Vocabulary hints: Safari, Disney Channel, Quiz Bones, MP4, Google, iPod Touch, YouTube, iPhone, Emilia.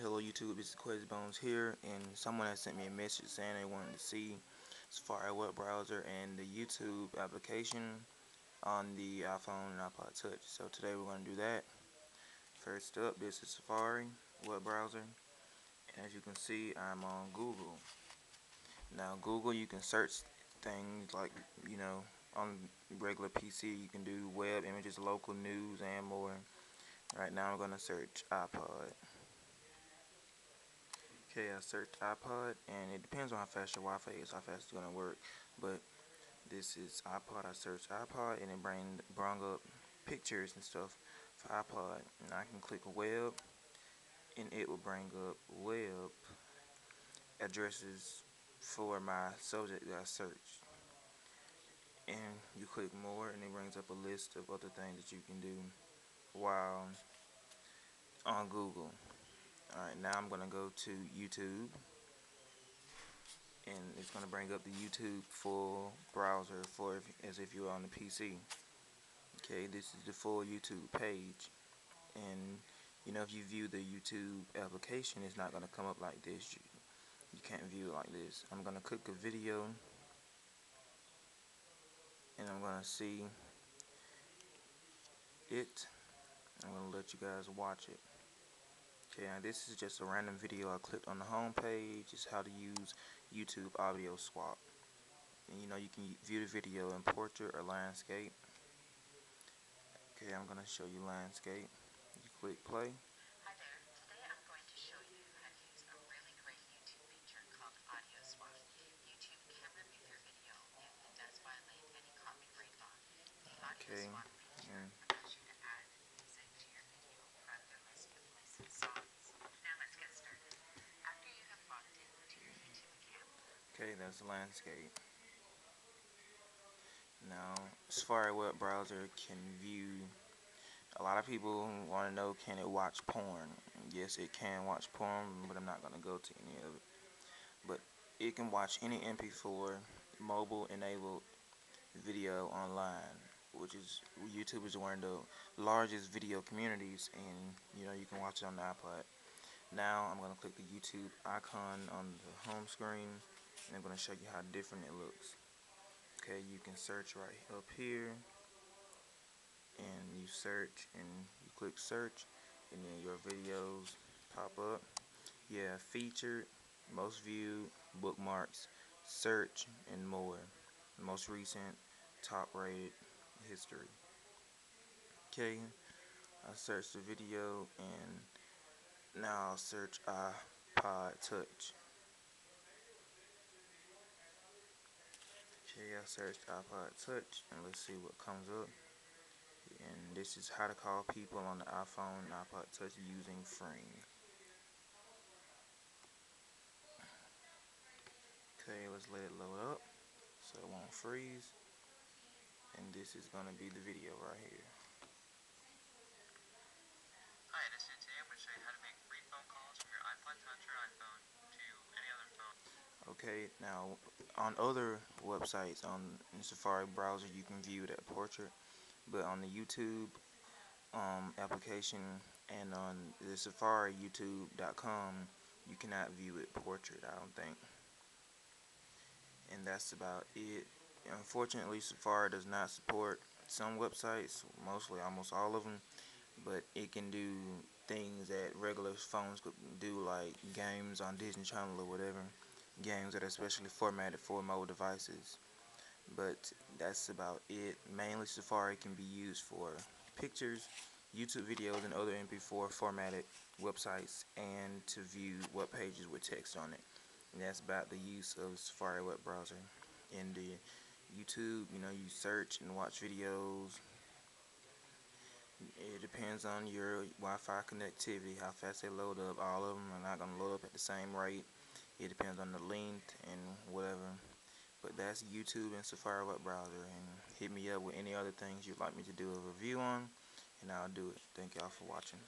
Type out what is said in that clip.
Hello YouTube, it's Quiz Bones here, and someone has sent me a message saying they wanted to see Safari web browser and the YouTube application on the iPhone and iPod Touch. So today we're going to do that. First up, this is Safari web browser, and as you can see, I'm on Google. Now Google, you can search things like, you know, on regular PC, you can do web, images, local news, and more. Right now I'm going to search iPod. Okay, I searched iPod, and it depends on how fast your Wi-Fi is, how fast it's going to work, but this is iPod. I searched iPod, and it brought up pictures and stuff for iPod, and I can click web, and it will bring up web addresses for my subject that I searched, and you click more, and it brings up a list of other things that you can do while on Google. Alright, now I'm going to go to YouTube, and it's going to bring up the YouTube full browser as if you're on the PC. Okay, this is the full YouTube page, and you know, if you view the YouTube application, it's not going to come up like this. You can't view it like this. I'm going to click a video, and I'm going to see it. I'm going to let you guys watch it. Now this is just a random video I clicked on the home page. It's how to use YouTube audio swap. And you know, you can view the video in portrait or landscape. Okay, I'm going to show you landscape. You click play. Hi there. Today I'm going to show you how to use a really great YouTube feature called audio swap. YouTube can remove your video if it does violate any copyright law. The audio swap feature allows you to add music to your video from the list of licensed songs. Okay, that's the landscape. Now, Safari web browser can view. A lot of people want to know, can it watch porn? Yes, it can watch porn, but I'm not going to go to any of it. But it can watch any MP4 mobile-enabled video online, which is, YouTube is one of the largest video communities, and you know, you can watch it on the iPod. Now I'm going to click the YouTube icon on the home screen, and I'm going to show you how different it looks. Okay, you can search right up here, and you search, and you click search, and then your videos pop up. Yeah, featured, most viewed, bookmarks, search, and more. Most recent, top rated, history. Okay, I searched the video, and now I'll search iPod Touch. Okay, I searched iPod Touch, and let's see what comes up. And this is how to call people on the iPhone and iPod Touch using Frame. Okay, let's let it load up so it won't freeze. And this is going to be the video right here. Okay, now on other websites, on the Safari browser, you can view that portrait, but on the YouTube application and on the Safari YouTube.com, you cannot view it portrait, I don't think. And that's about it. Unfortunately, Safari does not support some websites, mostly almost all of them, but it can do things that regular phones could do, like games on Disney Channel or whatever. Games that are especially formatted for mobile devices. But that's about it. Mainly Safari can be used for pictures, YouTube videos, and other MP4 formatted websites, and to view web pages with text on it. And that's about the use of Safari web browser. In the YouTube, you know, you search and watch videos. It depends on your Wi-Fi connectivity, how fast they load up. All of them are not going to load up at the same rate. It depends on the length and whatever. But that's YouTube and Safari web browser. And hit me up with any other things you'd like me to do a review on, and I'll do it. Thank y'all for watching.